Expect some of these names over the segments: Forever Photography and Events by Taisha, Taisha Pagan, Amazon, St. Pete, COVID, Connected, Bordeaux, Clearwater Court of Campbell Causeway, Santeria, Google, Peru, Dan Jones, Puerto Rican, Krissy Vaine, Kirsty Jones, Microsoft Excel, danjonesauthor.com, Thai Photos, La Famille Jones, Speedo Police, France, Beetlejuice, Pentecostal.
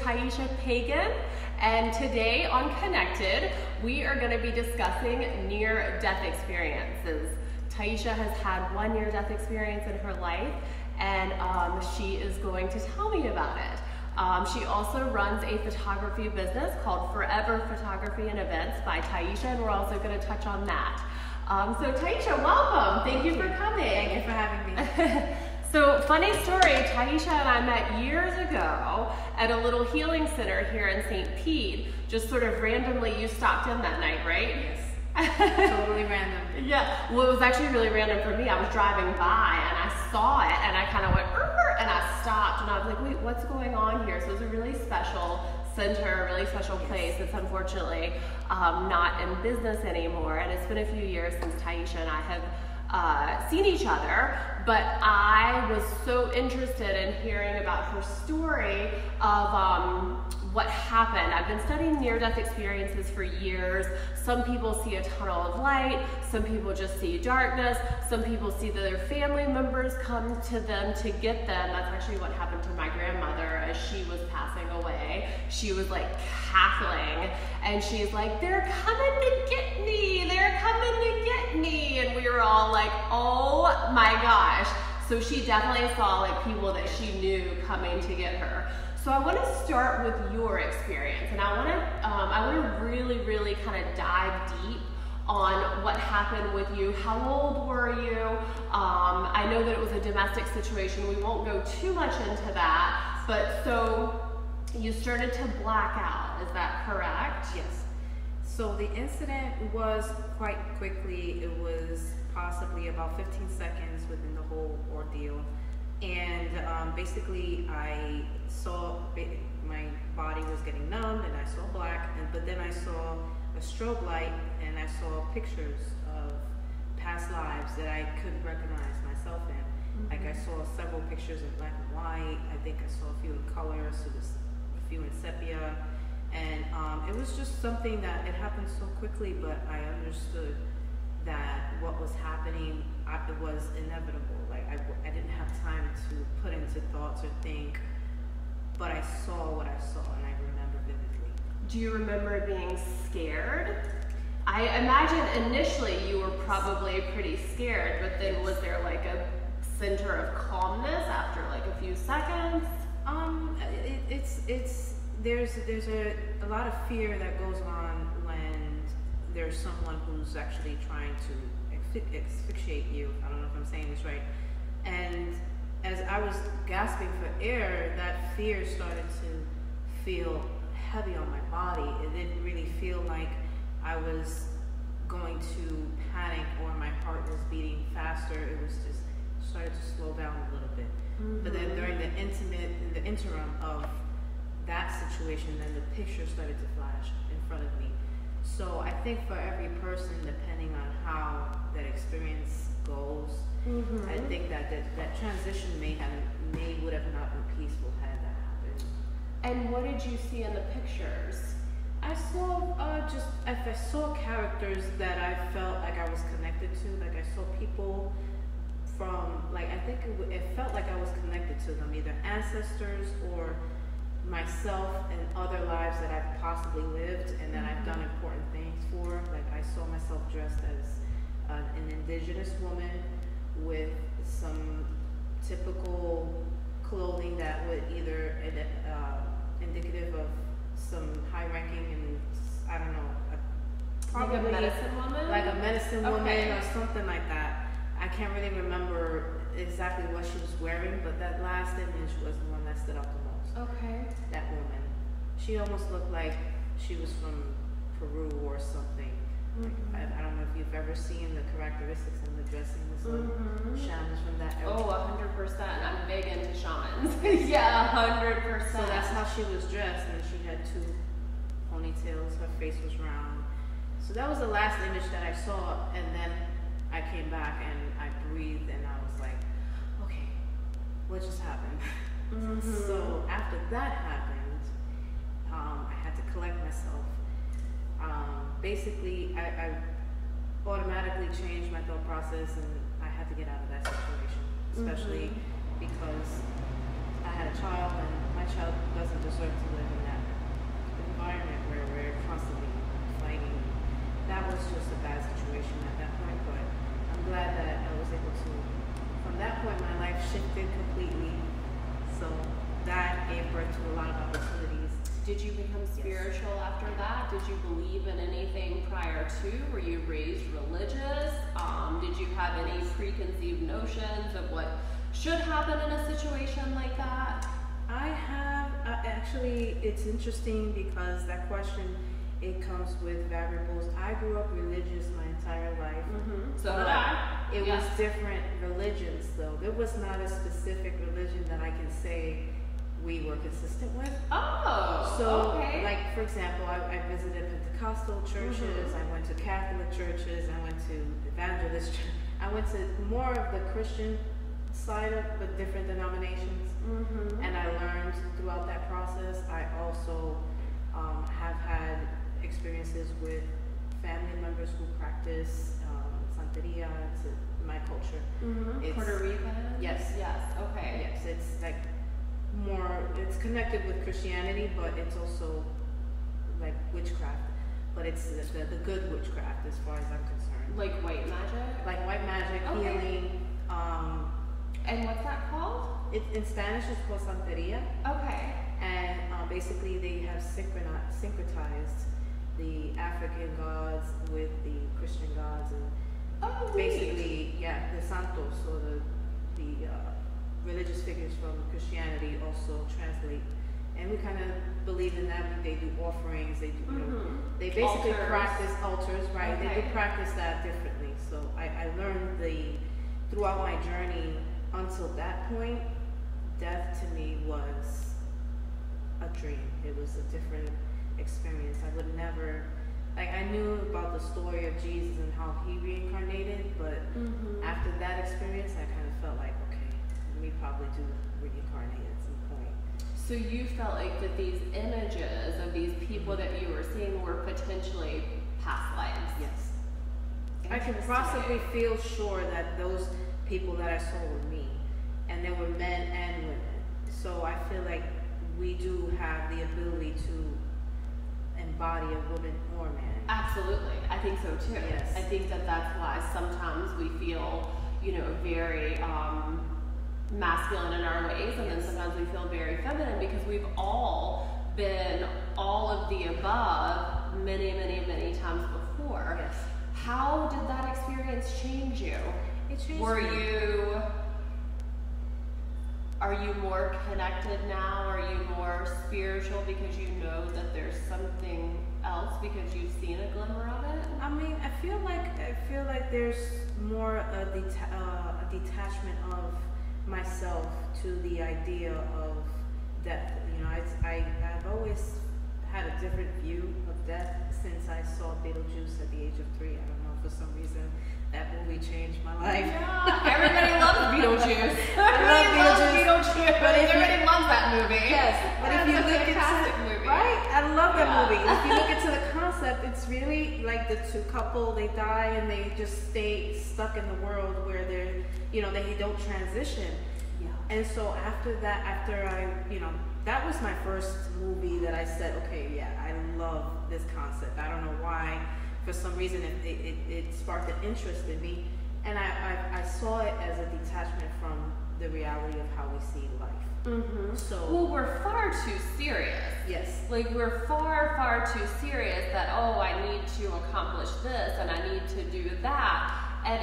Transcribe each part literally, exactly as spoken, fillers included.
Taisha Pagan, and today on Connected, we are going to be discussing near-death experiences. Taisha has had one near-death experience in her life, and um, she is going to tell me about it. Um, she also runs a photography business called Forever Photography and Events by Taisha, and we're also going to touch on that. Um, so Taisha, welcome. Thank you for coming. Thank you for having me. So, funny story, Taisha and I met years ago at a little healing center here in Saint Pete. Just sort of randomly, you stopped in that night, right? Yes. Totally random. Yeah. Well, it was actually really random for me. I was driving by and I saw it and I kind of went, and I stopped and I was like, wait, what's going on here? So it was a really special center, a really special place. Yes. It's unfortunately um, not in business anymore. And it's been a few years since Taisha and I have uh, seen each other. But I was so interested in hearing about her story of um, what happened. I've been studying near-death experiences for years. Some people see a tunnel of light, some people just see darkness, some people see that their family members come to them to get them. That's actually what happened to my grandmother as she was passing away. She was like cackling, and she's like, they're coming to get me, they're coming to get me. And we were all like, oh my gosh. So she definitely saw like people that she knew coming to get her. So I want to start with your experience, and I want to um, I want to really, really kind of dive deep on what happened with you. How old were you? Um, I know that it was a domestic situation. We won't go too much into that. But so you started to black out. Is that correct? Yes. So the incident was quite quickly. It was possibly about fifteen seconds within the whole ordeal, and um, basically I saw my body was getting numbed, and I saw black, and but then I saw a strobe light, and I saw pictures of past lives that I couldn't recognize myself in. Mm-hmm. Like I saw several pictures in black and white. I think I saw a few in color, so there's a few in sepia, and um, it was just something that it happened so quickly, but I understood that what was happening, I, it was inevitable. Like I, I didn't have time to put into thoughts or think, but I saw what I saw and I remember vividly. Do you remember being scared? I imagine initially you were probably pretty scared, but then was there like a center of calmness after like a few seconds? Um, it, it's it's there's there's a, a lot of fear that goes on when there's someone who's actually trying to asphyxiate you. I don't know if I'm saying this right. And as I was gasping for air, that fear started to feel heavy on my body. It didn't really feel like I was going to panic or my heart was beating faster. It was just started to slow down a little bit. Mm-hmm. But then during the intimate, in the interim of that situation, then the picture started to flash in front of me. So I think for every person, depending on how that experience goes, mm-hmm. I think that, that that transition may have may would have not been peaceful had that happened. And what did you see in the pictures? I saw uh, just I, I saw characters that I felt like I was connected to. Like I saw people from like I think it, it felt like I was connected to them, either ancestors or myself and other lives that I've possibly lived and that I've done important things for. Like I saw myself dressed as uh, an indigenous woman with some typical clothing that would either uh, indicative of some high-ranking and I don't know, a, probably like a medicine woman, like a medicine woman okay. or something like that. I can't really remember exactly what she was wearing, but that last image was the one that stood out the most. Okay. That woman. She almost looked like she was from Peru or something. Mm-hmm. I, I don't know if you've ever seen the characteristics in the dressing with some mm-hmm. shamans from that era. Oh, one hundred percent. I'm big into shamans. Yeah, one hundred percent. So that's how she was dressed, and she had two ponytails. Her face was round. So that was the last image that I saw, and then I came back and I breathed, and I was like, okay, what just happened? Mm-hmm. So after that happened, um, I had to collect myself. Um, basically, I, I automatically changed my thought process, and I had to get out of that situation, especially mm-hmm. because I had a child, and my child doesn't just like to live in that environment where we're constantly fighting. That was just a bad situation at that point, but I'm glad that I was able to, from that point my life shifted completely, so that gave birth to a lot of opportunities. Did you become spiritual yes. after that? Did you believe in anything prior to? Were you raised religious? Um, did you have any preconceived notions of what should happen in a situation like that? I have, uh, actually, it's interesting because that question, it comes with variables. I grew up religious my entire life. Mm-hmm. So did I. It yeah. was different religions, though. There was not a specific religion that I can say we were consistent with. Oh, so, okay. like, for example, I, I visited Pentecostal churches, mm-hmm. I went to Catholic churches, I went to Evangelist churches. I went to more of the Christian side of, but different denominations. Mm-hmm. And I learned throughout that process. I also um, have had experiences with family members who practice um, Santeria. It's a, my culture. Mm-hmm. It's, Puerto Rican? Yes. Yes, okay. Yes, it's like more, it's connected with Christianity, but it's also like witchcraft. But it's the, the good witchcraft as far as I'm concerned. Like white magic? Like white magic, okay. healing. Um, and what's that called? It, in Spanish it's called Santeria. Okay. And uh, basically they have syncretized the African gods with the Christian gods, and oh, basically, yeah, the santos, or the, the uh, religious figures from Christianity also translate. And we kind of believe in that. They do offerings, they do, mm-hmm. you know, they basically altars. practice altars, right? Okay. They do practice that differently. So I, I learned the, throughout my journey until that point, death to me was a dream. It was a different experience. I would never, like, I knew about the story of Jesus and how he reincarnated, but mm-hmm. after that experience, I kind of felt like, okay, we probably do reincarnate at some point. So you felt like that these images of these people that you were seeing were potentially past lives? Yes. I can possibly feel sure that those people that I saw were me, and they were men and women. So I feel like we do have the ability to embody a woman or a man. Absolutely, I think so too. Yes. I think that that's why sometimes we feel, you know, very um, masculine in our ways, and yes. then sometimes we feel very feminine, because we've all been all of the above many, many, many times before. Yes. How did that experience change you? It changed Were me. you, are you more connected now? Are you more spiritual because you know that there's something else because you've seen a glimmer of it? I mean, I feel like, I feel like there's more a, deta uh, a detachment of myself to the idea of death. You know, I, I, I've always had a different view of death since I saw Beetlejuice at the age of three. I don't know, for some reason that movie changed my life. Yeah, everybody loves Beetlejuice. Everybody loves Beetlejuice. But everybody loves that movie. Yes, but if you look into the movie, right? I love that yeah. movie. If you look into the concept, it's really like the two couple. They die and they just stay stuck in the world where they're, you know, they don't transition. Yeah. And so after that, after I, you know. That was my first movie that I said, okay, yeah, I love this concept. I don't know why, for some reason, it, it, it sparked an interest in me. And I, I, I saw it as a detachment from the reality of how we see life. Mm-hmm. So, well, we're far too serious. Yes. Like, we're far, far too serious that, oh, I need to accomplish this and I need to do that. And,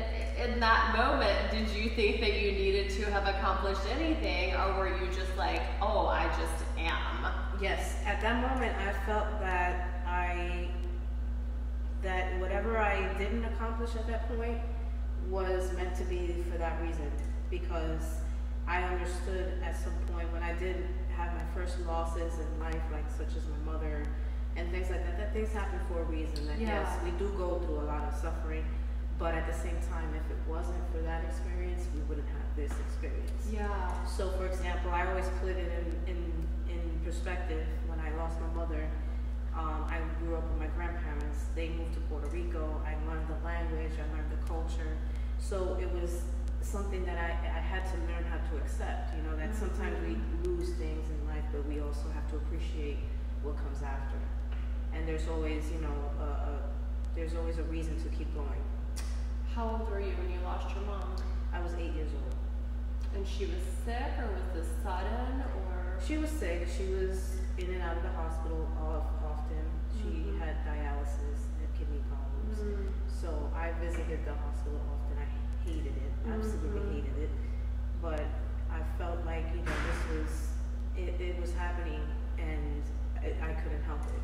and in that moment, did you think that you needed to have accomplished anything, or were you just like, oh, I just am? Yes, at that moment I felt that I, that whatever I didn't accomplish at that point was meant to be for that reason, because I understood at some point when I did have my first losses in life, like such as my mother and things like that, that things happen for a reason. That yeah. yes, we do go through a lot of suffering. But at the same time, if it wasn't for that experience, we wouldn't have this experience. Yeah. So, for example, I always put it in, in, in perspective. When I lost my mother, um, I grew up with my grandparents. They moved to Puerto Rico. I learned the language. I learned the culture. So it was something that I, I had to learn how to accept, you know, that sometimes we lose lose things in life, but we also have to appreciate what comes after. And there's always, you know, a, a, there's always a reason to keep going. How old were you when you lost your mom? I was eight years old. And she was sick, or was this sudden, or? She was sick. She was in and out of the hospital often. She mm-hmm. had dialysis and kidney problems. Mm-hmm. So I visited the hospital often. I hated it. Absolutely mm-hmm. hated it. But I felt like, you know, this was, it, it was happening, and I, I couldn't help it.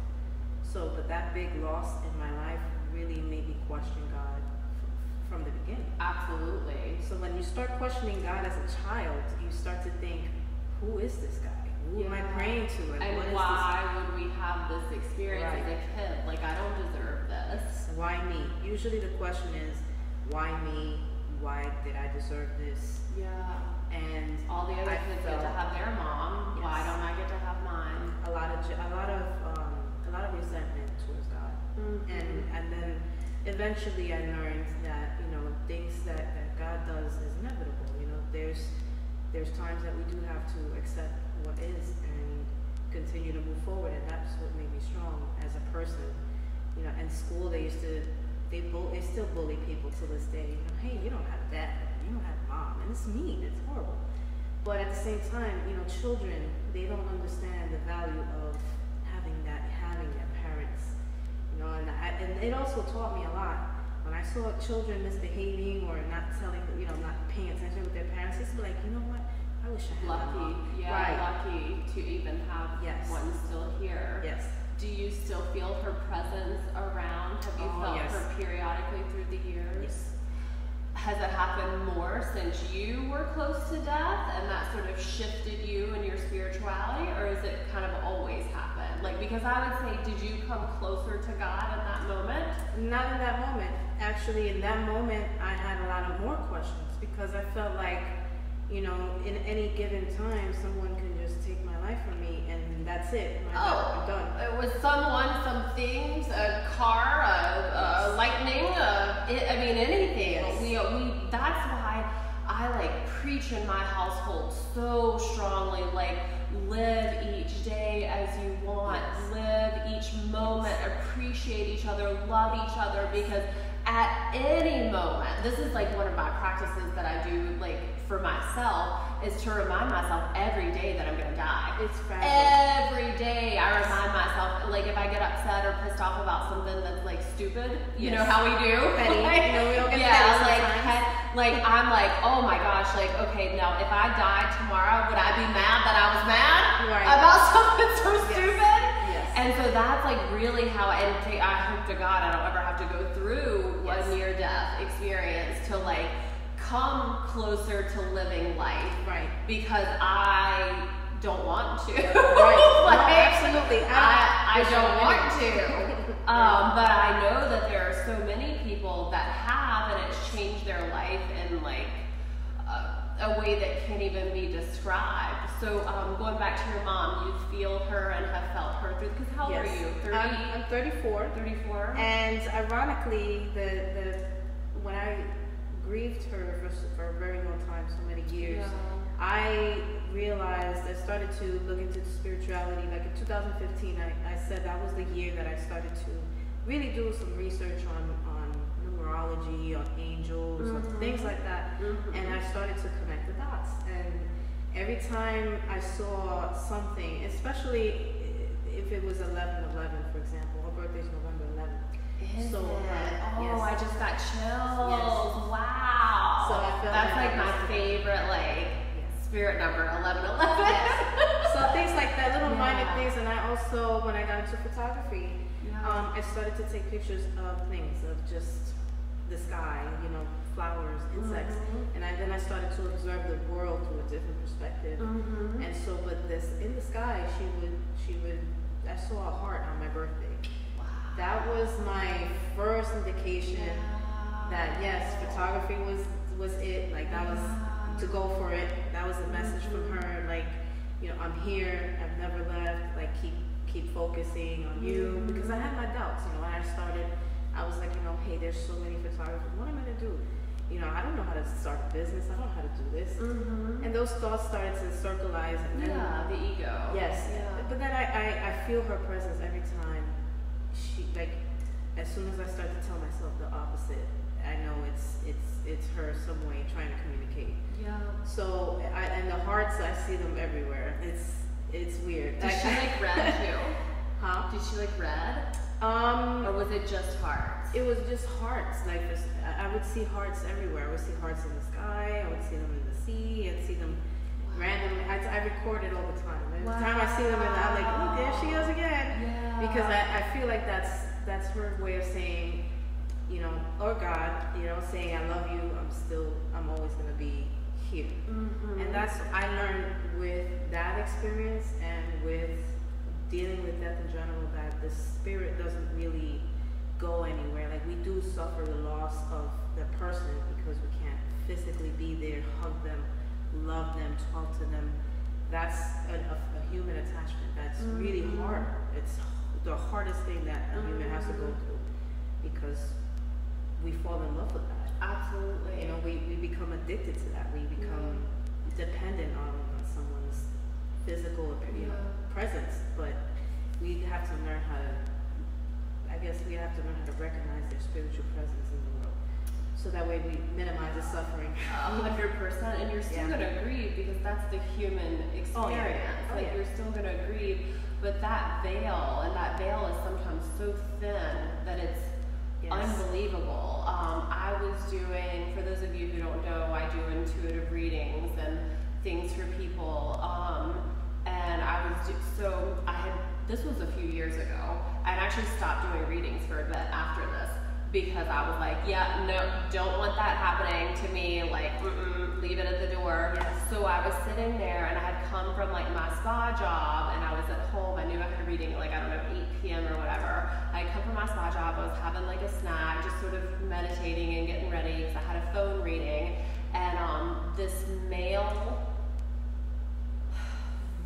So, but that big loss in my life really made me question God from the beginning. Absolutely. So when you start questioning God as a child, you start to think, who is this guy? Who yeah. am I praying to? And, and what why is this? Would we have this experience right. as a kid? Like, I don't deserve this. Why me? Usually the question is, why me? Why did I deserve this? Yeah. And all the other I kids felt, get to have their mom. Yes. Why don't I get to have mine? A lot of a lot of um, a lot of resentment towards God. Mm-hmm. And and then eventually I learned that, you know, things that, that God does is inevitable. You know, there's there's times that we do have to accept what is and continue to move forward, and that's what made me strong as a person. You know, in school they used to they bull they still bully people to this day. You know, hey, you don't have that. You don't have mom, and it's mean, it's horrible. But at the same time, you know, children, they don't understand the value of having that, having their parents, you know, and, I, and it also taught me a lot. When I saw children misbehaving or not telling, you know, not paying attention with their parents, it's like, you know what, I wish I had lucky, a mom. Yeah, right. Lucky to even have yes. one still here. Yes. Do you still feel her presence around? Have you oh, felt yes. her periodically through the years? Yes. Has it happened more since you were close to death and that sort of shifted you and your spirituality, or is it kind of always happened? Like, because I would say, did you come closer to God in that moment? Not in that moment. Actually, in that moment, I had a lot of more questions because I felt like, you know, in any given time, someone can just take my life from me and that's it. My oh, God, I'm done. It was someone, some things, a car, a, a yes. lightning, a, I mean, anything. Yes. We, we, that's why I like preach in my household so strongly, like live each day as you want, yes. live each moment, yes. appreciate each other, love each other, because at any moment, this is like one of my practices that I do, like for myself, is to remind myself every day that I'm gonna die. It's fragile. Every day I remind myself, like if I get upset or pissed off about something that's like stupid, you yes. know how we do? Petty. Like, you know, we don't get yeah, like, pet, like I'm like, oh my gosh, like okay, now if I died tomorrow, would I be mad that I was mad right. about something so yes. stupid? Yes. And so that's like really how I, I hope to God I don't ever have to go through yes. a near-death experience to like, come closer to living life, right? Because I don't want to. Right. Like, no, absolutely, I, I, I don't want to. um, but I know that there are so many people that have, and it's changed their life in like uh, a way that can't even be described. So um, going back to your mom, you feel her and have felt her through. Because how yes. old are you? thirty? I'm, I'm thirty-four. thirty-four. And ironically, the the when I grieved her for, for a very long time, so many years. Yeah. I realized, I started to look into spirituality, like in two thousand fifteen, I, I said that was the year that I started to really do some research on, on numerology, on angels, mm-hmm. on things like that, mm-hmm. and I started to connect the dots. And every time I saw something, especially if it was eleven eleven, for example, her birthday's November eleventh, Is so, uh, oh, yes. I just got chills. Yes. Wow. So I feel That's like, like my favorite, like, yes. spirit number, eleven eleven. Yes. So things like that, little yeah. minor things. And I also, when I got into photography, yeah. um, I started to take pictures of things, of just the sky, you know, flowers, insects. Mm-hmm. And I, then I started to observe the world through a different perspective. Mm-hmm. And so with this, in the sky, she would, she would, I saw a heart on my birthday. That was my first indication yeah. that yes, photography was was it. Like that yeah. was to go for it. That was a message mm-hmm. from her. Like, you know, I'm here. I've never left. Like keep keep focusing on you mm-hmm. because I had my doubts. You know, when I started, I was like, you know, hey, there's so many photographers. What am I gonna do? you know, I don't know how to start a business. I don't know how to do this. Mm-hmm. And those thoughts started to circularize. And yeah, then, the ego. Yes. Yeah. But then I, I, I feel her presence every time. She, like, as soon as I start to tell myself the opposite, I know it's it's it's her some way trying to communicate. Yeah. So I, and the hearts, I see them everywhere. It's it's weird. Did like, she like rad too? Huh? Did she like rad? Um. Or was it just hearts? It was just hearts. Like just, I would see hearts everywhere. I would see hearts in the sky. I would see them in the sea. I'd see them wow. randomly. I, I record it all the time. Every wow. time I see them, and I'm like, oh, there she goes again. Yeah. Because I, I feel like that's that's her way of saying, you know, or God, you know, saying I love you. I'm still, I'm always gonna be here. Mm-hmm. And that's I learned with that experience and with dealing with death in general that the spirit doesn't really go anywhere. Like we do suffer the loss of the person because we can't physically be there, hug them, love them, talk to them. That's a, a, a human attachment. That's mm-hmm. really hard. It's the hardest thing that a human mm-hmm. has to go through. Because we fall in love with that. Absolutely. You know, we, we become addicted to that. We become yeah. dependent on, on someone's physical you know, yeah. presence. But we have to learn how to, I guess we have to learn how to recognize their spiritual presence in the world. So that way we minimize the suffering. one hundred percent. And you're still yeah. going to grieve because that's the human experience. Oh, yeah. Oh, like yeah. you're still going to grieve. But that veil, and that veil is sometimes so thin that it's yes. unbelievable. Um, I was doing, for those of you who don't know, I do intuitive readings and things for people. Um, and I was, do, so I had, this was a few years ago. I'd actually stopped doing readings for a bit after this because I was like, yeah, no, don't want that happening to me. Like, mm-mm, leave it at the door. Yes. So I was sitting there and I had come from like my spa job and I was at home. I knew I had a reading at like, I don't know, eight p m or whatever. I come from my spa job, I was having like a snack, just sort of meditating and getting ready because I had a phone reading, and um, this male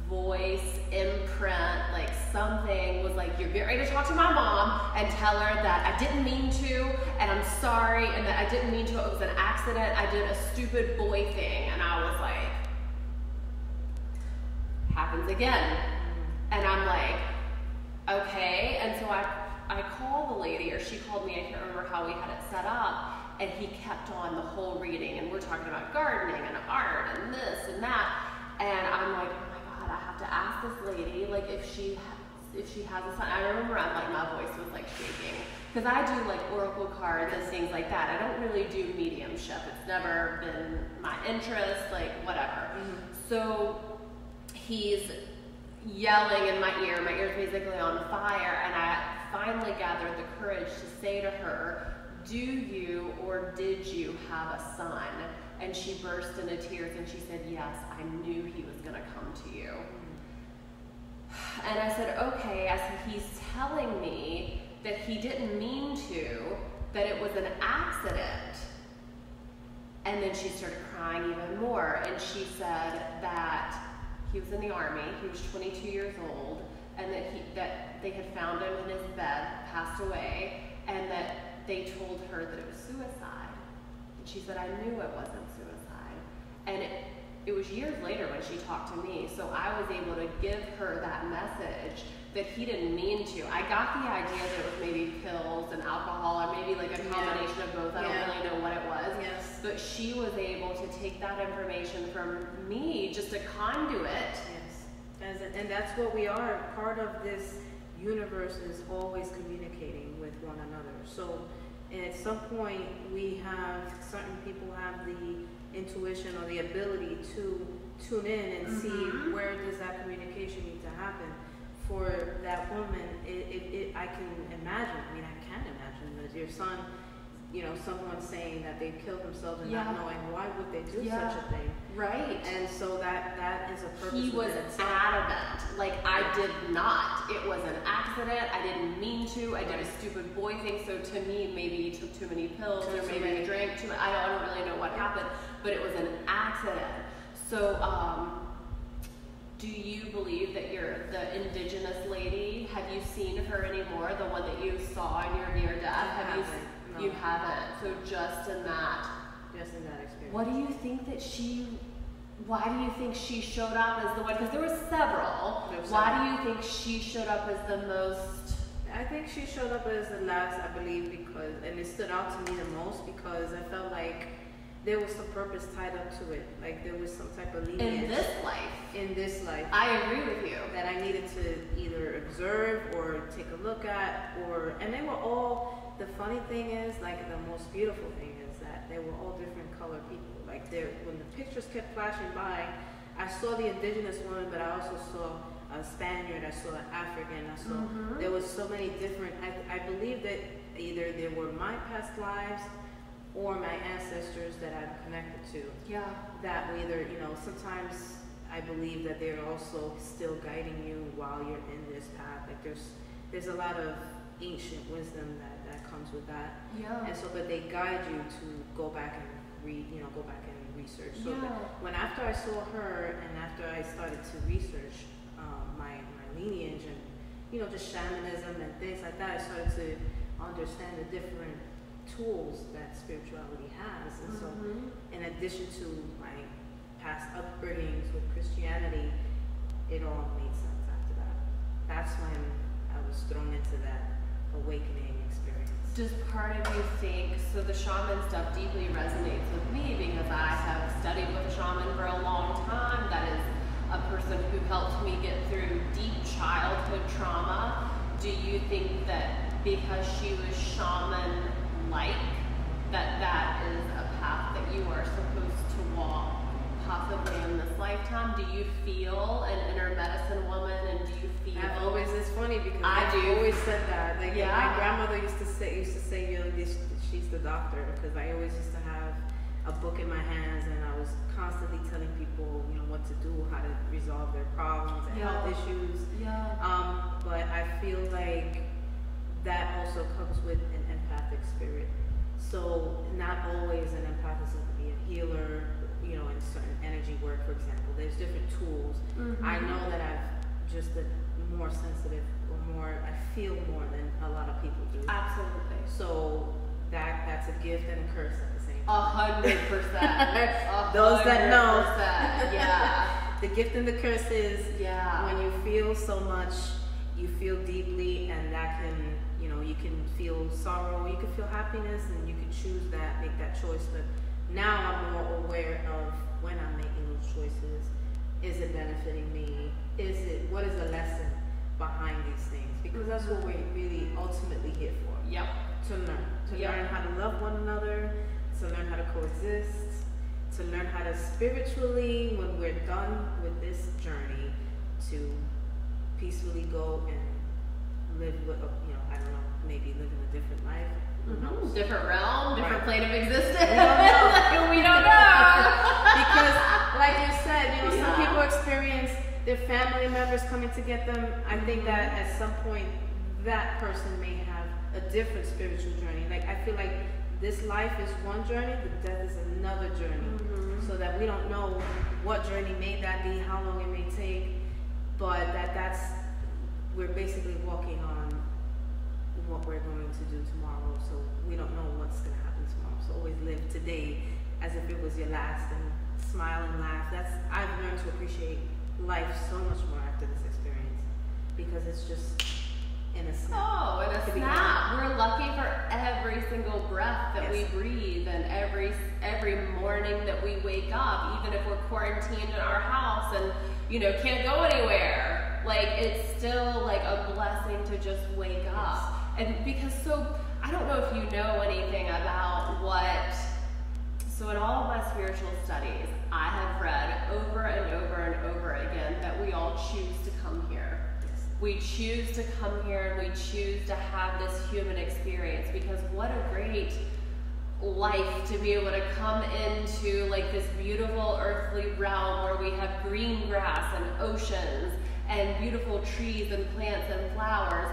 voice imprint, like something was like, you're getting ready to talk to my mom and tell her that I didn't mean to, and I'm sorry, and that I didn't mean to, it was an accident, I did a stupid boy thing, and I was like, happens again. And I'm like, okay, and so I I called the lady, or she called me, I can't remember how we had it set up, and he kept on the whole reading, and we're talking about gardening and art and this and that, and I'm like, oh my God, I have to ask this lady, like if she if she has a son. I remember I'm like, my voice was like shaking, because I do like oracle cards and things like that. I don't really do mediumship, it's never been my interest, like whatever. Mm-hmm. So he's yelling in my ear, my ear's basically on fire, and I finally gathered the courage to say to her, do you or did you have a son? And she burst into tears and she said, yes, I knew he was gonna come to you. Mm-hmm. And I said, okay, I said, he's telling me that he didn't mean to, that it was an accident. And then she started crying even more, and she said that he was in the army, he was twenty-two years old, and that he that they had found him in his bed, passed away, and that they told her that it was suicide. And she said, I knew it wasn't suicide. And it, it was years later when she talked to me, so I was able to give her that message that he didn't mean to. I got the idea that it was maybe pills and alcohol, or maybe like a combination yeah. of both, I yeah. don't really know what it was. Yes. But she was able to take that information from me, just a conduit. Yes, As a, and that's what we are. Part of this universe is always communicating with one another. So at some point, we have, certain people have the intuition or the ability to tune in and mm-hmm. see where does that communication need to happen. For that woman, it, it, it, I can imagine, I mean, I can imagine that your son, you know, someone saying that they killed themselves and yeah. not knowing why would they do yeah. such a thing. Right. And so that, that is a purpose. He was adamant. Like, I did not. It was an accident. I didn't mean to. I did a stupid boy thing. So to me, maybe he took too many pills too or maybe many. he drank too much. I don't, I don't really know what happened, but it was an accident. So, um, do you believe that you're the indigenous lady? Have you seen her anymore? The one that you saw in your near death? Have you? No. You haven't. So just in that just in that experience. What do you think that she, why do you think she showed up as the one, because there were several, there were why several. do you think she showed up as the most? I think she showed up as the last, I believe, because, and it stood out to me the most because I felt like there was some purpose tied up to it. Like there was some type of lineage. In this life. In this life. I agree with you. That I needed to either observe or take a look at, or, and they were all, the funny thing is, like the most beautiful thing is that they were all different color people. Like there, when the pictures kept flashing by, I saw the indigenous woman, but I also saw a Spaniard, I saw an African, I saw, mm-hmm. there was so many different, I, I believe that either they were my past lives or my ancestors that I'm connected to. Yeah. That either, you know, sometimes I believe that they're also still guiding you while you're in this path. Like there's, there's a lot of ancient wisdom that, that comes with that. Yeah. And so, but they guide you to go back and read, you know, go back and research. So yeah. that when after I saw her and after I started to research, Um, my, my lineage and, you know, just shamanism and things like that, I started to understand the different tools that spirituality has. And mm-hmm. so in addition to my past upbringings with Christianity, it all made sense after that. That's when I was thrown into that awakening experience. Does part of you think, so the shaman stuff deeply resonates with me because I have studied with a shaman for a long time, that is a person who helped me get through deep childhood trauma. Do you think that because she was shaman-like, that that is a path that you are supposed to walk possibly in this lifetime? Do you feel an inner medicine woman, and do you feel... I've always, it's funny because I do. always said that. Like yeah. my grandmother used to say, used to say, you know, she's the doctor, because I always used to have a book in my hands, and I was constantly telling people, you know, what to do, how to resolve their problems and yeah. health issues. Yeah. Um, but I feel like that also comes with an empathic spirit. So not always an empath is going to be a healer, you know, in certain energy work, for example. There's different tools. Mm-hmm. I know that I've just been more sensitive, or more, I feel more than a lot of people do. Absolutely. So that that's a gift and a curse. A hundred percent. Those that know. Yeah. The gift and the curse is yeah. when you feel so much, you feel deeply, and that can, you know, you can feel sorrow, you can feel happiness, and you can choose that, make that choice. But now I'm more aware of when I'm making those choices. Is it benefiting me? Is it, what is the lesson behind these things? Because that's what we're really ultimately here for. Yep. To learn. To yep. learn how to love one another. To learn how to coexist, to learn how to spiritually, when we're done with this journey, to peacefully go and live with, a, you know, I don't know, maybe live in a different life. Mm-hmm. Different realm, different right. plane of existence. We don't know. we don't know. Because, like you said, you know, yeah. some people experience their family members coming to get them. I think mm-hmm. that at some point, that person may have a different spiritual journey. Like, I feel like this life is one journey, but death is another journey. Mm-hmm. So that we don't know what journey may that be, how long it may take, but that that's, we're basically walking on what we're going to do tomorrow. So we don't know what's going to happen tomorrow. So always live today as if it was your last, and smile and laugh. That's, I've learned to appreciate life so much more after this experience, because it's just, in a snap. Oh, in a snap. We're lucky for every single breath that yes. we breathe, and every every morning that we wake up, even if we're quarantined in our house and, you know, can't go anywhere. Like, it's still like a blessing to just wake yes. up. And because, so, I don't know if you know anything about what, so in all of my spiritual studies, I have read over and over and over again that we all choose to come here. We choose to come here, and we choose to have this human experience, because what a great life to be able to come into, like this beautiful earthly realm where we have green grass and oceans and beautiful trees and plants and flowers,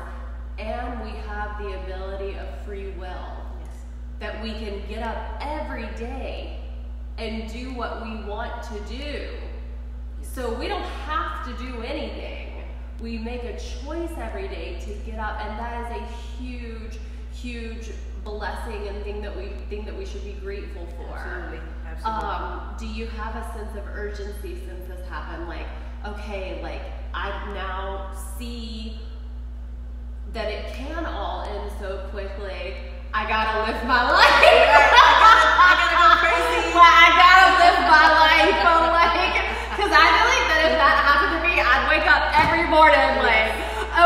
and we have the ability of free will. Yes. That we can get up every day and do what we want to do. So we don't have to do anything. We make a choice every day to get up, and that is a huge, huge blessing and thing that we think that we should be grateful for. Absolutely. Absolutely. Um, do you have a sense of urgency since this happened? Like, okay, like I now see that it can all end so quickly. I gotta live my life. I gotta go crazy. Well, I gotta live my life. I'm like, cause I feel like that if that happened to me, I'd wake up every morning like,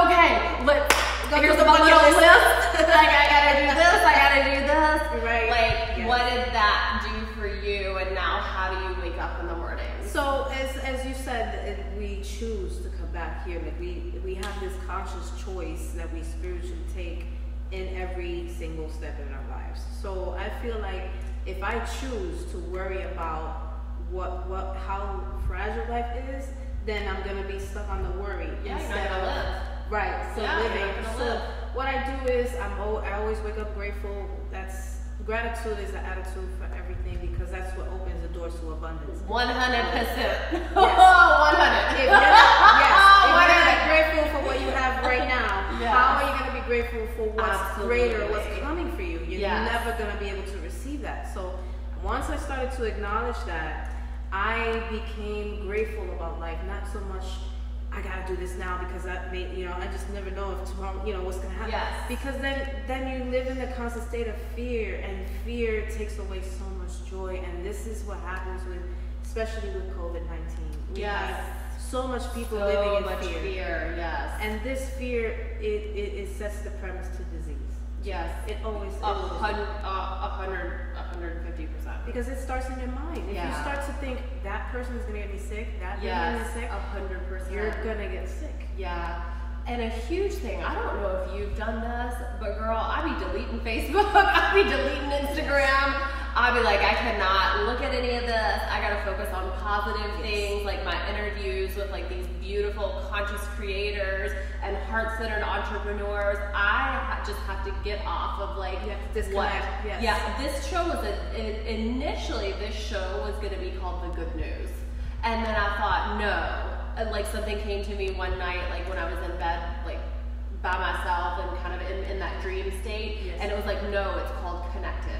okay, let's go. Here's my little list. Like, I gotta do this. I gotta do this. Right. Like, yes. What did that do for you? And now, how do you wake up in the morning? So, as as you said, we choose to come back here. Like, we we have this conscious choice that we spiritually take in every single step in our lives. So I feel like if I choose to worry about what what how fragile life is, then I'm gonna be stuck on the worry. Yeah, you're not gonna live. Right. So yeah, living. So live. What I do is I'm old, I always wake up grateful. That's gratitude is the attitude for everything, because that's what opens the doors to abundance. One hundred percent. Yes. Oh, one hundred. Yes. If you're not grateful for what you have right now, yes. How are you gonna be grateful for what's Absolutely. Greater, what's coming for you? You're yes. never gonna be able to receive that. So once I started to acknowledge that, I became grateful about life. Not so much I gotta do this now because I may, you know, I just never know if tomorrow, you know, what's gonna happen. Yes. Because then, then you live in the constant state of fear, and fear takes away so much joy. And this is what happens with, especially with COVID nineteen. Yes. So much people so living in much fear. fear. Yes. And this fear, it, it it sets the premise to disease. Yes. It always. A hundred, a hundred, a hundred fifty percent. Because it starts in your mind. If yeah. you start to think that person is gonna get me sick, that yes. person's gonna get sick, a hundred percent, you're gonna get sick. Yeah. And a huge thing. I don't know if you've done this, but girl, I be deleting Facebook. I be deleting Instagram. I be like, I cannot look at any of this. I gotta focus on positive yes. things, like my interviews with like these beautiful conscious creators and heart-centered entrepreneurs. I ha just have to get off of like this. What? Yes. Yeah. This show was a, it, initially this show was gonna be called The Good News, and then I thought no. And like something came to me one night, like when I was in bed, like by myself and kind of in, in that dream state, yes. and it was like no, it's called Connected.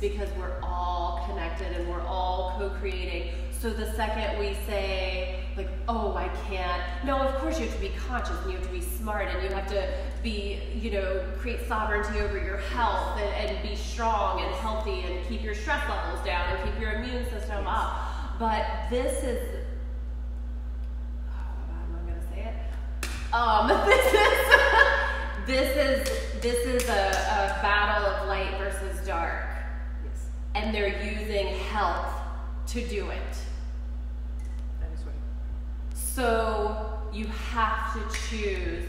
Because we're all connected and we're all co-creating. So the second we say, like, oh, I can't. No, of course you have to be conscious and you have to be smart and you have to be, you know, create sovereignty over your health and, and be strong and healthy and keep your stress levels down and keep your immune system yes. up. But this is, oh, I'm not gonna say it. Um, this is, this is, this is a, a battle of light versus dark. And they're using health to do it. That is right. So you have to choose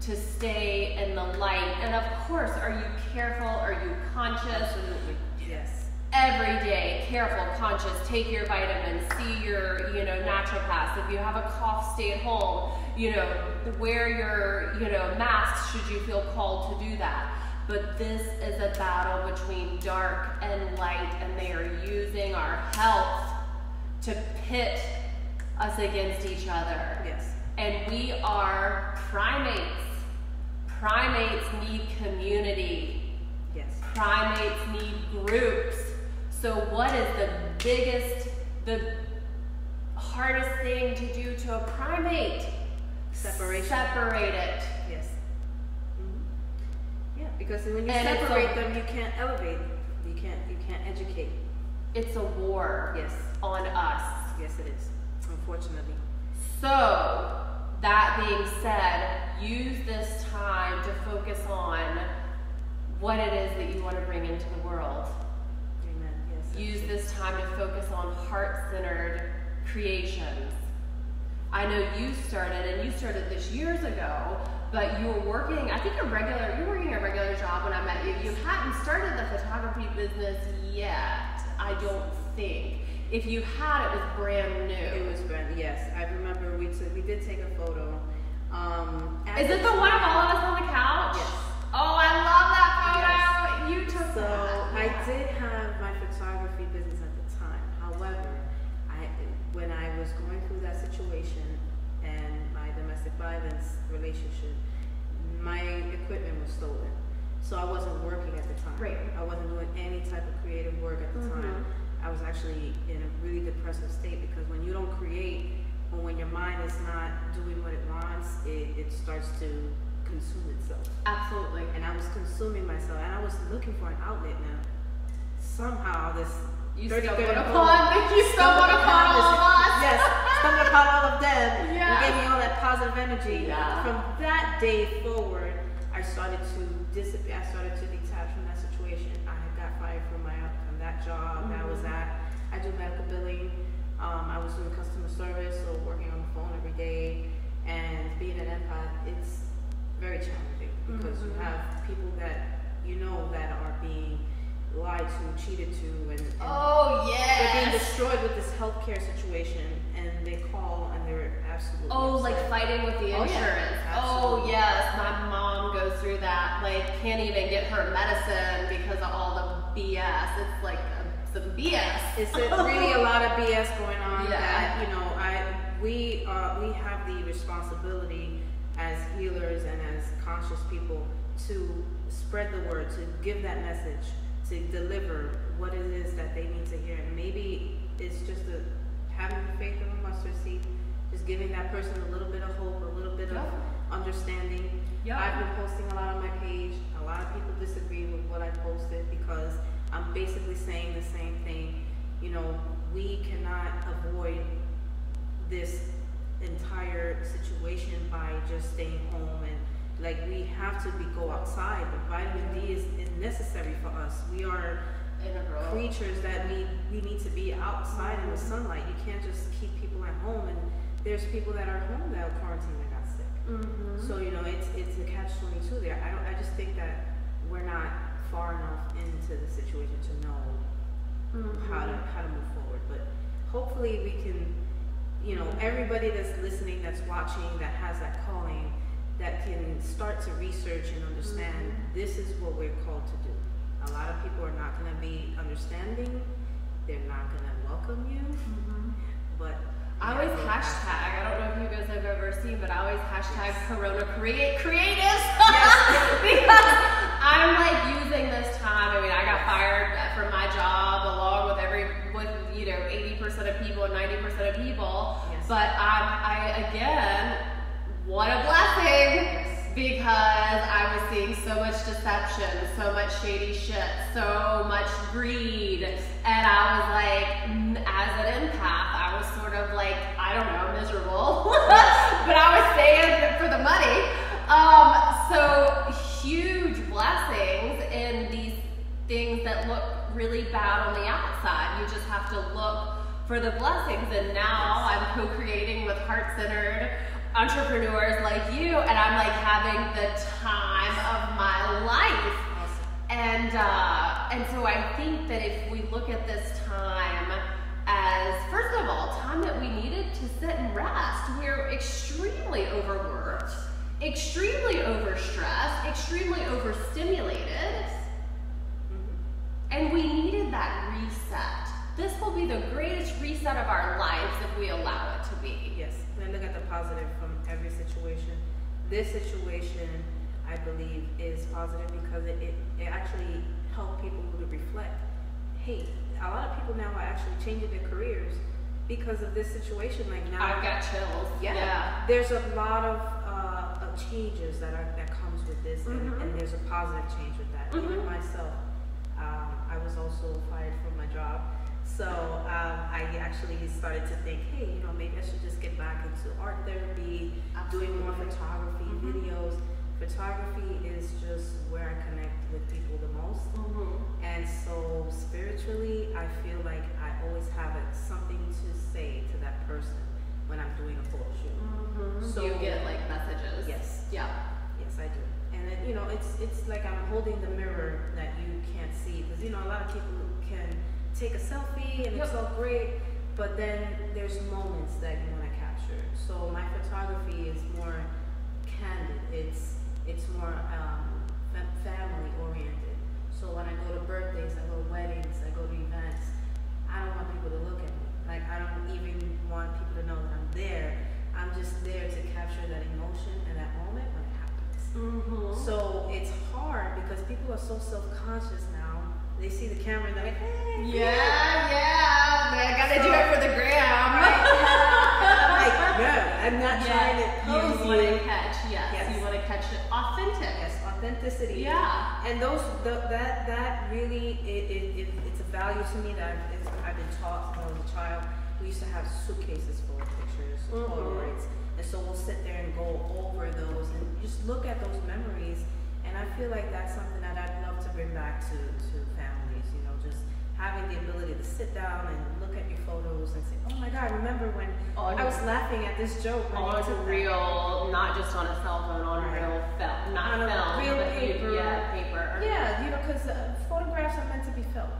to stay in the light. And of course, are you careful? Are you conscious? Absolutely. Yes. Every day, careful, conscious, take your vitamins, see your, you know, naturopaths. If you have a cough, stay at home. You know, wear your, you know, masks should you feel called to do that. But this is a battle between dark and light, and they are using our health to pit us against each other. Yes. And we are primates. Primates need community. Yes. Primates need groups. So what is the biggest, the hardest thing to do to a primate? Separation. Separate it. Yes. Because when you and separate a, them, you can't elevate. You can't. You can't educate. It's a war. Yes. On us. Yes, it is. Unfortunately. So that being said, use this time to focus on what it is that you want to bring into the world. Amen. Yes. Use this time to focus on heart-centered creations. I know you started, and you started this years ago. But you were working, I think a regular, you were working a regular job when I met you. You hadn't started the photography business yet, I don't think. If you had, it was brand new. It was brand new, yes. I remember we took, we did take a photo. Um, Is it the one of all of us on the couch? Yes. Oh, I love that photo. Yes. You took so that. I yeah. did have my photography business at the time. However, I when I was going through that situation, and my domestic violence relationship, my equipment was stolen. So I wasn't working at the time. Right. I wasn't doing any type of creative work at the mm-hmm. time. I was actually in a really depressive state, because when you don't create, or when your mind is not doing what it wants, it, it starts to consume itself. Absolutely. And I was consuming myself, and I was looking for an outlet now. Somehow this you stumbled upon you stumbled upon all of us. Yes, stumbled upon all of them. Yeah. And gave me all that positive energy. Yeah. From that day forward, I started to disappear. I started to detach from that situation. I had got fired from my from that job mm-hmm. that I was at. I do medical billing. Um, I was doing customer service, so working on the phone every day, and being an empath, it's very challenging because mm-hmm. you have people that you know that are being lied to, cheated to, and, and oh yeah, they're being destroyed with this healthcare situation, and they call and they're absolutely oh upset. Like fighting with the insurance. Oh, yeah. oh yes, my mom goes through that. Like can't even get her medicine because of all the B S. It's like some B S. It's really a lot of B S going on yeah. that, you know, I we uh, we have the responsibility as healers and as conscious people to spread the word, to give that message, to deliver what it is that they need to hear. And maybe it's just a, having the faith of a mustard seed, just giving that person a little bit of hope, a little bit yeah. of understanding. Yeah. I've been posting a lot on my page. A lot of people disagree with what I posted because I'm basically saying the same thing. You know, we cannot avoid this entire situation by just staying home, and like we have to be go outside. But vitamin D is, is necessary for us. We are integral creatures that we we need to be outside mm-hmm. in the sunlight. You can't just keep people at home, and there's people that are home that are quarantined that got sick. Mm-hmm. So you know, it's it's a catch twenty-two there. I don't. I just think that we're not far enough into the situation to know mm-hmm. how to how to move forward. But hopefully we can, you know, everybody that's listening, that's watching, that has that calling, that can start to research and understand mm-hmm. this is what we're called to do. A lot of people are not going to be understanding. They're not going to welcome you. Mm-hmm. But I always hashtag, I don't know if you guys have ever seen, but I always hashtag yes. Corona Create Creatives yes. because I'm like using this time. I mean, I got fired from my job along with every, with you know, eighty percent of people and ninety percent of people. Yes. But um, I, again, what a blessing yes. because I was seeing so much deception, so much shady shit, so much greed. And I was like, as an empath, sort of like, I don't know, miserable, but I was saying for the money. Um, so huge blessings in these things that look really bad on the outside. You just have to look for the blessings. And now I'm co-creating with heart-centered entrepreneurs like you, and I'm like having the time of my life. And, uh, and so I think that if we look at this time as, first of all, time that we needed to sit and rest. We're extremely overworked, extremely overstressed, extremely overstimulated, mm-hmm. and we needed that reset. This will be the greatest reset of our lives if we allow it to be. Yes, and look at the positive from every situation. This situation, I believe, is positive because it, it, it actually helped people to reflect. Hey, a lot of people now are actually changing their careers because of this situation. Like now, I've got chills. Yeah, yeah. There's a lot of, uh, of changes that are that comes with this, mm-hmm. and, and there's a positive change with that. Mm-hmm. Even myself, um, I was also fired from my job, so um, I actually started to think, hey, you know, maybe I should just get back into art therapy, absolutely. Doing more photography, mm-hmm. videos. Photography is just where I connect with people the most. Mm-hmm. And so spiritually, I feel like I always have something to say to that person when I'm doing a photo shoot. Mm-hmm. So you get like messages. Yes. Yeah. Yes, I do. And it, you know, it's it's like I'm holding the mirror that you can't see, because you know a lot of people can take a selfie and yep. it's all great, but then there's moments that you want to capture. So my photography is more candid. It's It's more um, family oriented. So when I go to birthdays, I go to weddings, I go to events, I don't want people to look at me. Like I don't even want people to know that I'm there. I'm just there to capture that emotion and that moment when it happens. Mm-hmm. So it's hard because people so self-conscious now. They see the camera and they're like, hey. Yeah, yeah. Man, I gotta so, do it for the gram. Right? Like, yeah, I'm not yeah. trying to pose. You want to catch, yes. yes. You want to catch it authentic. Yes, authenticity. Yeah. And those, the, that, that really, it, it, it, it's a value to me that I've, it's, I've been taught when I was a child. We used to have suitcases full of pictures, mm-hmm. Polaroids. And so we'll sit there and go over those and just look at those memories. And I feel like that's something that I'd love to bring back to, to families, you know, just having the ability to sit down and look at your photos and say, oh my God, remember when oh, I was laughing at this joke. On a real, not just on a cell phone, on right. real film, not on a film, real but paper. Yeah, paper. Yeah, you know, because uh, photographs are meant to be felt.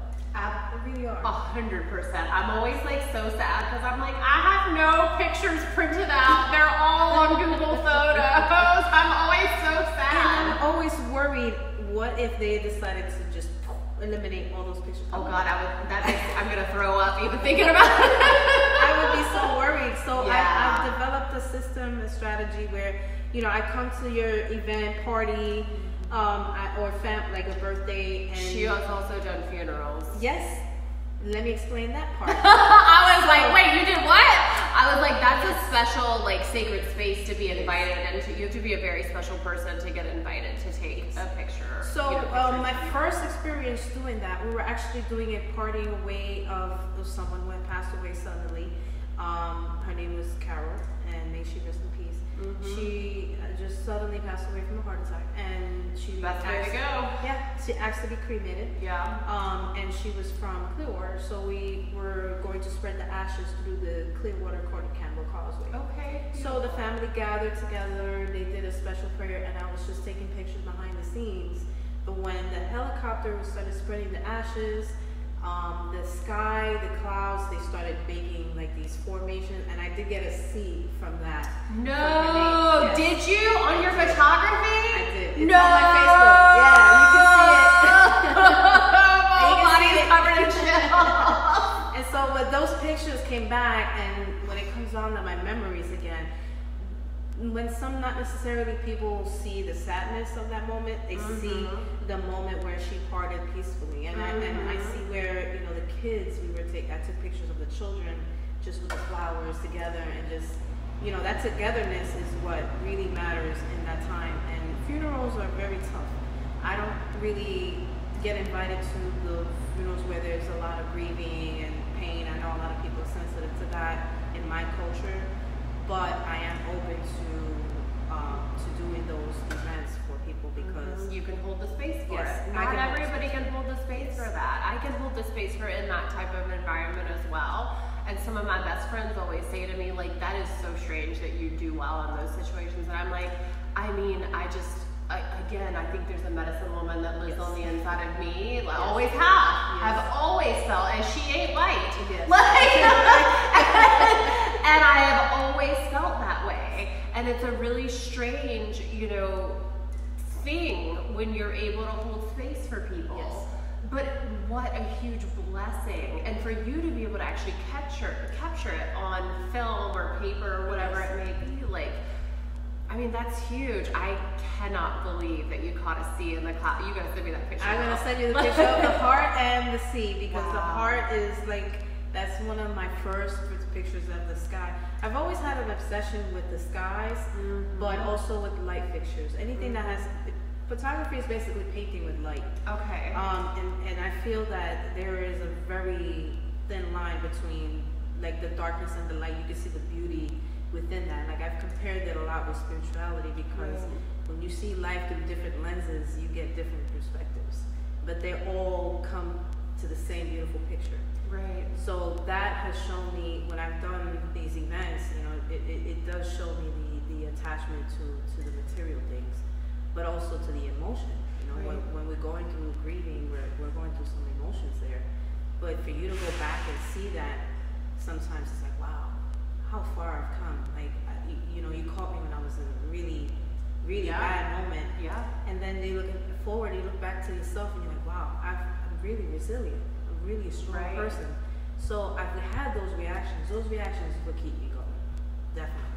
They really are. A hundred percent. I'm always like so sad because I'm like, I have no pictures printed out. They're all on Google Photos. I'm always so sad. And I'm always worried. What if they decided to just eliminate all those pictures? Oh, oh God, I would. That makes, I'm gonna throw up even thinking about it. I would be so worried. So yeah. I, I've developed a system, a strategy where, you know, I come to your event, party. Um, I, or fam, like a birthday, and she has also done funerals. Yes, let me explain that part. I was so, like, wait, you did what? I was like, that's yes. a special, like, sacred space to be invited, yes. and to, you have to be a very special person to get invited to take yes. a picture. So, you know, um, my first experience doing that, we were actually doing a parting away of, of someone who had passed away suddenly. Um, her name was Carol, and may she rest in peace. Mm-hmm. She just suddenly passed away from a heart attack, and she that's asked, way to go. Yeah, she asked to be cremated. Yeah. Um, and she was from Clearwater, so we were going to spread the ashes through the Clearwater Court of Campbell Causeway. Okay. So the family gathered together. They did a special prayer, and I was just taking pictures behind the scenes. But when the helicopter started spreading the ashes, um, the sky, the clouds, they started making like these formations, and I did get a C from that. No, yes. Did you on your photography? I did. It's no, on my Facebook. Yeah, you can see it. My body's covered in shit. And so, when those pictures came back, and when it comes on to my memories again, when some not necessarily people see the sadness of that moment, they mm-hmm. see the moment where she parted peacefully, and mm-hmm. I and I see where, you know, the kids we were taking. I took pictures of the children just with the flowers together, and just, you know, that togetherness is what really matters in that time. And funerals are very tough. I don't really get invited to the funerals where there's a lot of grieving and pain. I know a lot of people are sensitive to that in my culture. But I am open to um, to doing those events for people because mm-hmm. you can hold the space for yes, it. Not everybody can hold the space for that. I can hold the space for it in that type of environment as well. And some of my best friends always say to me, like, that is so strange that you do well in those situations. And I'm like, I mean, I just, I, again, I think there's a medicine woman that lives yes. on the inside of me. I yes. always have. Yes. I've always felt, and she ain't light. Yes. Like, and I have always felt that way. And it's a really strange, you know, thing when you're able to hold space for people. Yes. But what a huge blessing. And for you to be able to actually capture capture it on film or paper or whatever yes. it may be, like, I mean, that's huge. I cannot believe that you caught a C in the class. You guys send me that picture. I'm going to send you the picture of the heart and the C because wow. the heart is like, that's one of my first pictures of the sky. I've always had an obsession with the skies, mm-hmm. but also with light fixtures. Anything mm-hmm. that has, photography is basically painting with light. Okay. Um, and, and I feel that there is a very thin line between like the darkness and the light. You can see the beauty within that. Like I've compared it a lot with spirituality because mm-hmm. when you see life through different lenses, you get different perspectives. But they all come to the same beautiful picture. Right. So that has shown me when I've done these events, you know, it, it, it does show me the, the attachment to, to the material things, but also to the emotion. You know, right. when, when we're going through grieving, we're, we're going through some emotions there. But for you to go back and see that, sometimes it's like, wow, how far I've come. Like, I, you know, you caught me when I was in a really, really yeah. bad moment. Yeah. And then you look forward, you look back to yourself, and you're like, wow, I've, I'm really resilient. Really a strong right. person. So I've had those reactions. Those reactions will keep me going, definitely.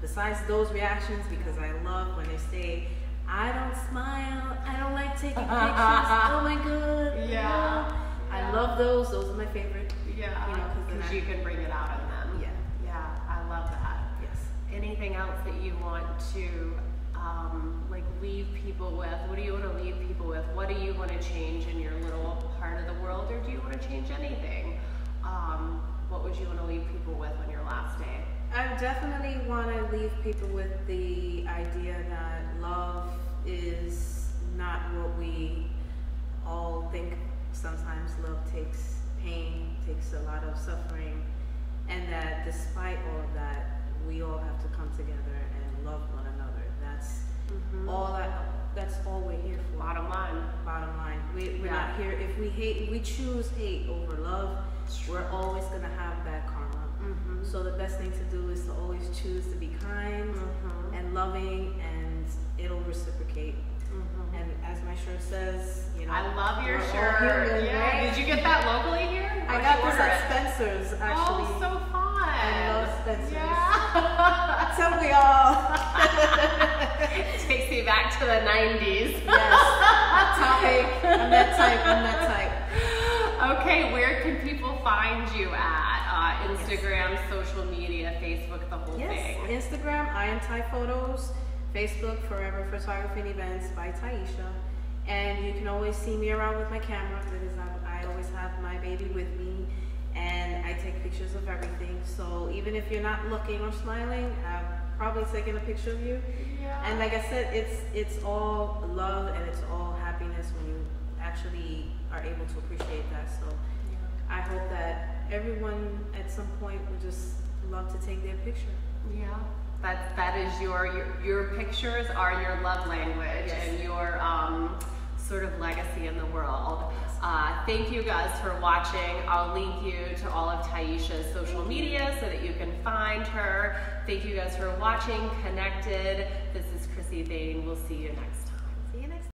Besides those reactions, because I love when they say, I don't smile, I don't like taking pictures, oh my god. Yeah. yeah. I love those, those are my favorite. Yeah, you know, because you can bring it out in them. Yeah. Yeah, I love that. Yes. Anything else that you want to um, like leave people with? What do you want to leave people with? What do you want to change in your little part of the world, or do you want to change anything? Um, what would you want to leave people with on your last day? I definitely want to leave people with the idea that love is not what we all think. Sometimes love takes pain, takes a lot of suffering, and that despite all of that, we all have to come together and love one another. That's mm-hmm. all that, that's all we're here for. Bottom line. Bottom line. We, we're yeah. not here, if we hate, we choose hate over love, we're always going to have bad karma. Mm-hmm. So the best thing to do is to always choose to be kind mm-hmm. and loving, and it'll reciprocate. Mm-hmm. And as my shirt says, you know, I love your shirt. Yeah. Did you get that locally here? Or I got this at Spencer's, actually. Oh, so fun! I love Spencer's. Yeah. Tell me all. Takes me back to the nineties. Yes. Topic. I'm that type. I'm that type. Okay, where can people find you at? Uh, Instagram, yes. social media, Facebook, the whole yes. thing. Instagram, I am Thai Photos. Facebook, Forever Photography and Events by Taisha. And you can always see me around with my camera because I always have my baby with me, and I take pictures of everything. So even if you're not looking or smiling, I've probably taken a picture of you. Yeah. And like I said, it's it's all love and it's all happiness when you actually are able to appreciate that. So yeah. I hope that everyone at some point would just love to take their picture. Yeah. That, that is your, your, your pictures are your love language yes. and your um, sort of legacy in the world. Uh, thank you guys for watching. I'll link you to all of Taisha's social media so that you can find her. Thank you guys for watching Connected. This is Krissy Vaine. We'll see you next time. See you next time.